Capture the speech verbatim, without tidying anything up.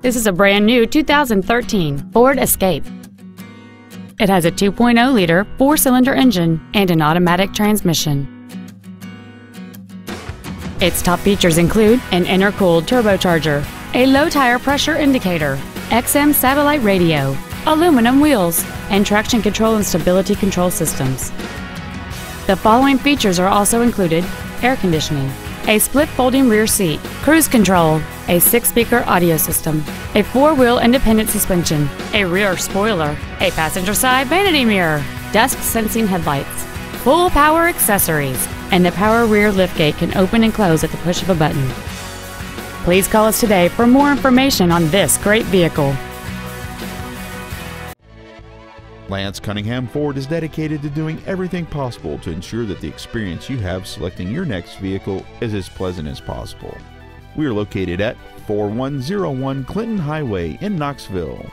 This is a brand new two thousand thirteen Ford Escape. It has a two point oh liter four-cylinder engine and an automatic transmission. Its top features include an intercooled turbocharger, a low tire pressure indicator, X M satellite radio, aluminum wheels, and traction control and stability control systems. The following features are also included: air conditioning, a split folding rear seat, cruise control, a six-speaker audio system, a four-wheel independent suspension, a rear spoiler, a passenger side vanity mirror, dusk-sensing headlights, full power accessories, and the power rear liftgate can open and close at the push of a button. Please call us today for more information on this great vehicle. Lance Cunningham Ford is dedicated to doing everything possible to ensure that the experience you have selecting your next vehicle is as pleasant as possible. We are located at four one oh one Clinton Highway in Knoxville.